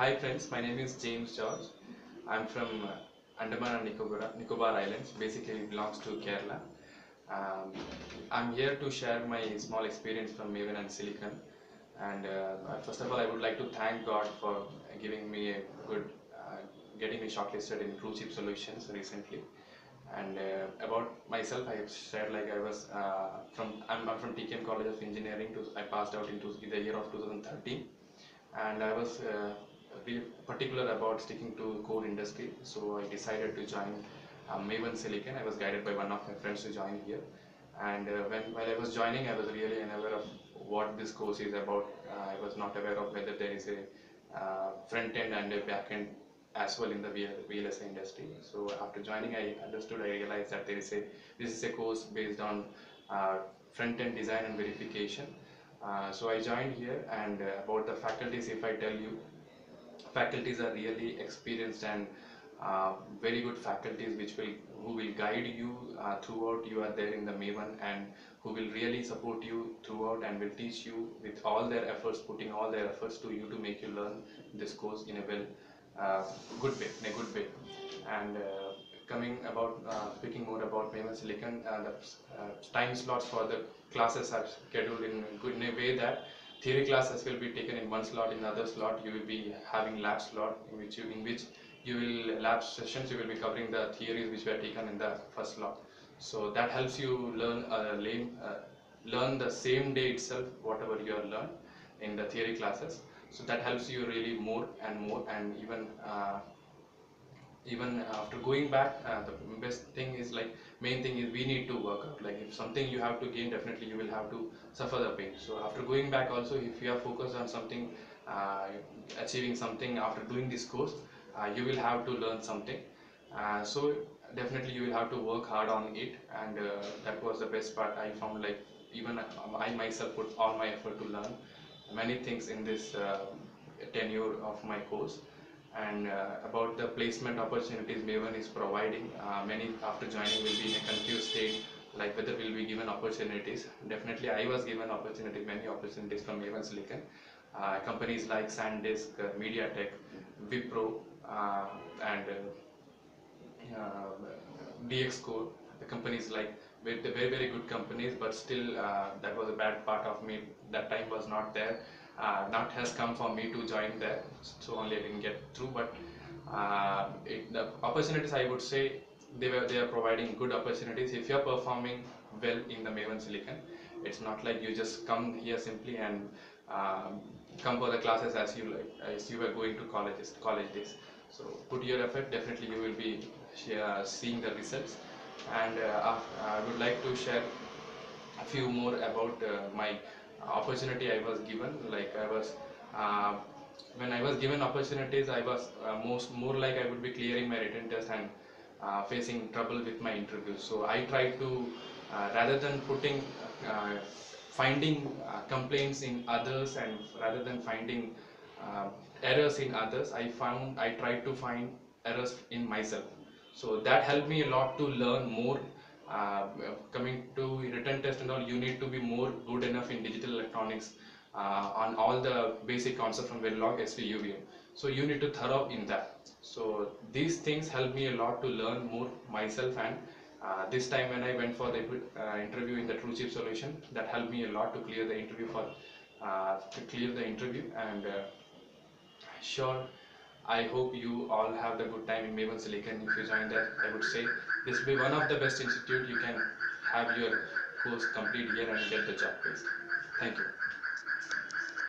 Hi friends, my name is James George. I'm from Andaman and Nicobar Islands, basically it belongs to Kerala. I'm here to share my small experience from Maven and Silicon. And first of all, I would like to thank God for giving me a good, getting me shortlisted in Truechip Solutions recently. And about myself, I have shared like I was I'm from TKM College of Engineering. I passed out in the year of 2013, and I was really particular about sticking to core industry. So I decided to join Maven Silicon. I was guided by one of my friends to join here, and while I was joining, I was really unaware of what this course is about. I was not aware of whether there is a front end and a back end as well in the VLSI industry. So after joining, I realized that this is a course based on front-end design and verification. So I joined here, and about the faculties, if I tell you, faculties are really experienced and very good faculties who will guide you throughout you are there in the Maven, and who will really support you throughout and will teach you with putting all their efforts to you to make you learn this course in a good way. And speaking more about Maven Silicon, the time slots for the classes are scheduled in a way that theory classes will be taken in one slot. In other slot, you will be having lab slot in which lab sessions you will be covering the theories which were taken in the first slot. So that helps you learn the same day itself whatever you have learned in the theory classes. So that helps you really more, and even after going back, the main thing is we need to work out. Like if something you have to gain, definitely you will have to suffer the pain. So after going back also, if you are focused on something, achieving something after doing this course, you will have to learn something. So definitely you will have to work hard on it, and that was the best part. I found like even I myself put all my effort to learn many things in this tenure of my course. And about the placement opportunities Maven is providing, many after joining will be in a confused state like whether will be given opportunities. Definitely I was given many opportunities from Maven Silicon. Companies like SanDisk, MediaTek, Wipro, and DXCore, the companies like very, very good companies, but still that was a bad part of me. That time was not there, not has come for me to join there, so only I didn't get through. But the opportunities, I would say they are providing good opportunities if you are performing well in the Maven Silicon. It's not like you just come here simply and come for the classes as you were going to college days. So put your effort, definitely you will be seeing the results. And I would like to share a few more about my opportunity I was given. Like when I was given opportunities, I was more like I would be clearing my written test and facing trouble with my interview. So I tried to rather than finding complaints in others, and rather than finding errors in others, I tried to find errors in myself. So that helped me a lot to learn more. Coming to written test and all, you need to be more good enough in digital electronics on all the basic concepts from Verilog, SV, UVM. So you need to thorough in that. So these things helped me a lot to learn more myself, and this time when I went for the interview in the Truechip Solution, that helped me a lot to clear the interview and sure. I hope you all have the good time in Maven Silicon. If you join that, I would say this will be one of the best institute. You can have your course complete here and get the job placed. Thank you.